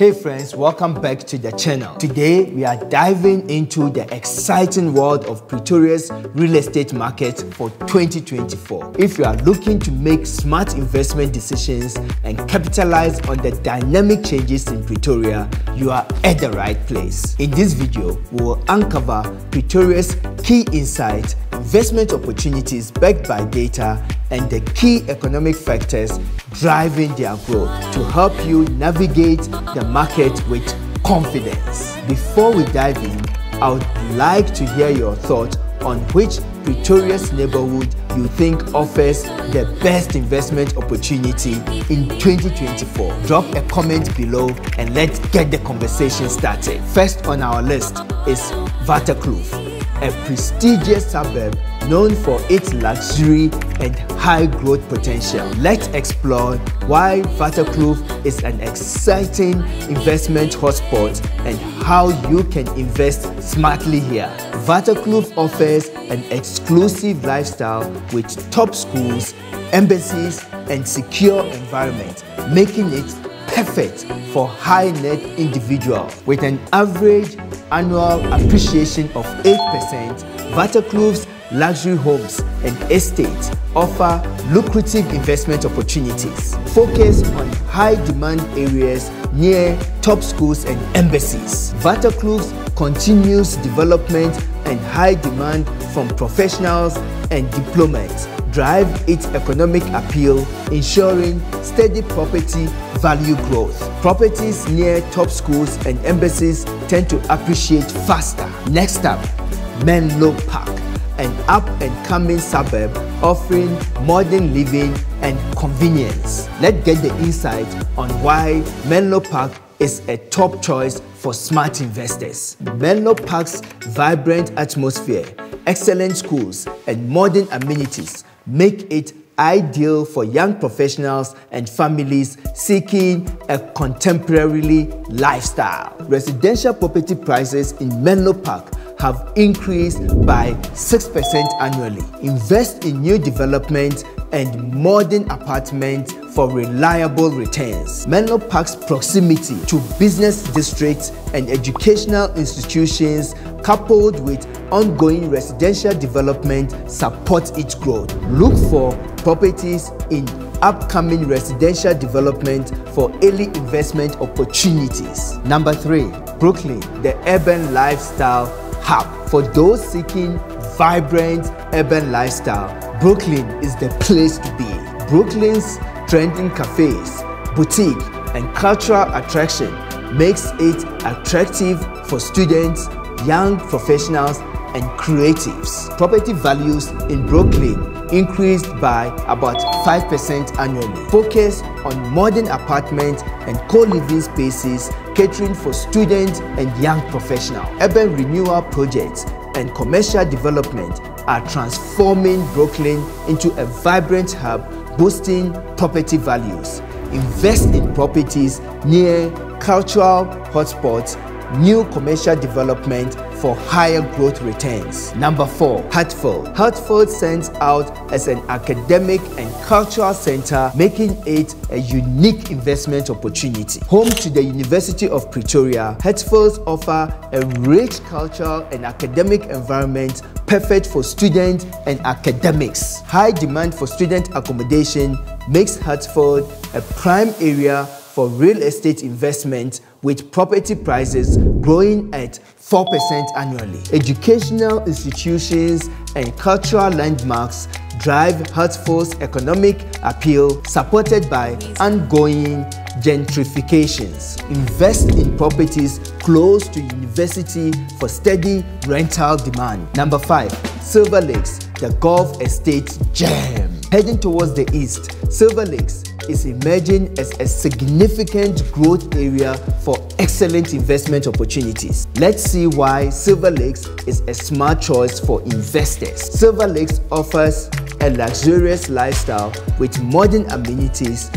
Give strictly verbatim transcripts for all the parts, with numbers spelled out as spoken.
Hey friends, welcome back to the channel. Today we are diving into the exciting world of Pretoria's real estate market for twenty twenty-four. If you are looking to make smart investment decisions and capitalize on the dynamic changes in Pretoria, you are at the right place. In this video, we will uncover Pretoria's key insights, investment opportunities backed by data, and the key economic factors driving their growth to help you navigate the market with confidence. Before we dive in, I would like to hear your thoughts on which Pretoria's neighborhood you think offers the best investment opportunity in twenty twenty-four. Drop a comment below and let's get the conversation started. First on our list is Waterkloof, a prestigious suburb known for its luxury and high growth potential. Let's explore why Waterkloof is an exciting investment hotspot and how you can invest smartly here. Waterkloof offers an exclusive lifestyle with top schools, embassies, and secure environment, making it perfect for high-net individuals. With an average annual appreciation of eight percent, Waterkloof's luxury homes and estates offer lucrative investment opportunities. Focus on high-demand areas near top schools and embassies. Waterkloof's continuous development and high demand from professionals and diplomats drive its economic appeal, ensuring steady property value growth. Properties near top schools and embassies tend to appreciate faster. Next up, Menlo Park, an up-and-coming suburb offering modern living and convenience. Let's get the insight on why Menlo Park is a top choice for smart investors. Menlo Park's vibrant atmosphere, excellent schools, and modern amenities make it ideal for young professionals and families seeking a contemporary lifestyle. Residential property prices in Menlo Park have increased by six percent annually. Invest in new development and modern apartments for reliable returns. Menlo Park's proximity to business districts and educational institutions, coupled with ongoing residential development, supports its growth. Look for properties in upcoming residential development for early investment opportunities. Number three, Brooklyn, the urban lifestyle hub. For those seeking vibrant urban lifestyle, Brooklyn is the place to be. Brooklyn's trending cafes, boutique, and cultural attraction makes it attractive for students, young professionals, and creatives. Property values in Brooklyn increased by about five percent annually. Focus on modern apartment and co-living spaces catering for students and young professionals. Urban renewal projects and commercial development are transforming Brooklyn into a vibrant hub, boosting property values. Invest in properties near cultural hotspots, new commercial development for higher growth returns. Number four, Hatfield. Hatfield stands out as an academic and cultural center, making it a unique investment opportunity. Home to the University of Pretoria, Hatfield offers a rich cultural and academic environment perfect for students and academics. High demand for student accommodation makes Hatfield a prime area for real estate investment, with property prices growing at four percent annually. Educational institutions and cultural landmarks drive Hatfield's economic appeal, supported by ongoing gentrifications. Invest in properties close to university for steady rental demand. Number five, Silver Lakes, the golf estate gem. Heading towards the east, Silver Lakes is emerging as a significant growth area for excellent investment opportunities. Let's see why Silver Lakes is a smart choice for investors. Silver Lakes offers a luxurious lifestyle with modern amenities,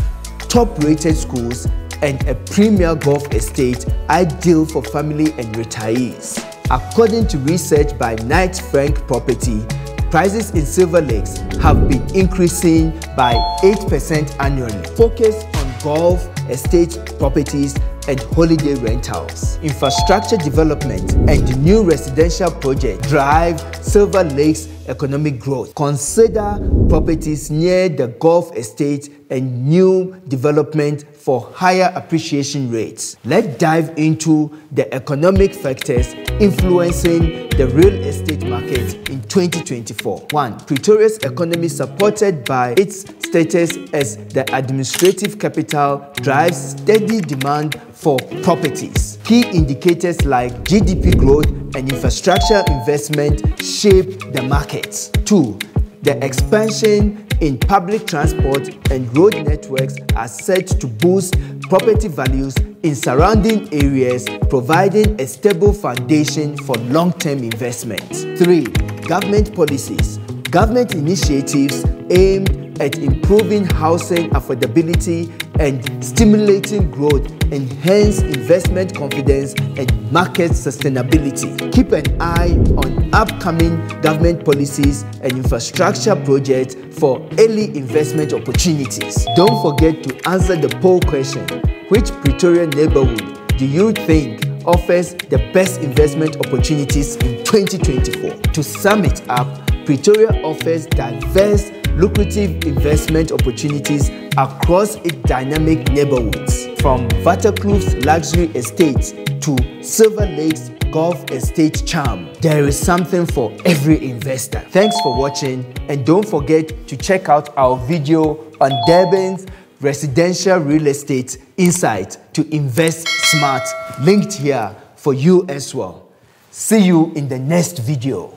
top-rated schools, and a premier golf estate ideal for family and retirees. According to research by Knight Frank Property, prices in Silver Lakes have been increasing by eight percent annually. Focus on golf estate properties, and holiday rentals. Infrastructure development and new residential projects drive Silver Lakes economic growth. Consider properties near the Golf Estate and new development for higher appreciation rates. Let's dive into the economic factors influencing the real estate market in twenty twenty-four. one. Pretoria's economy, supported by its status as the administrative capital, drives steady demand for properties. Key indicators like G D P growth and infrastructure investment shape the market. two. The expansion in public transport and road networks are said to boost property values in surrounding areas, providing a stable foundation for long-term investment. three. Government policies. Government initiatives aimed at improving housing affordability and stimulating growth enhance investment confidence and market sustainability. Keep an eye on upcoming government policies and infrastructure projects for early investment opportunities. Don't forget to answer the poll question: which Pretoria neighborhood do you think offers the best investment opportunities in twenty twenty-four? To sum it up, Pretoria offers diverse, lucrative investment opportunities across its dynamic neighborhoods, from Waterkloof's luxury estate to Silver Lakes' Golf Estate charm. There is something for every investor. Thanks for watching, and don't forget to check out our video on Durban's residential real estate insight to invest smart, linked here for you as well. See you in the next video.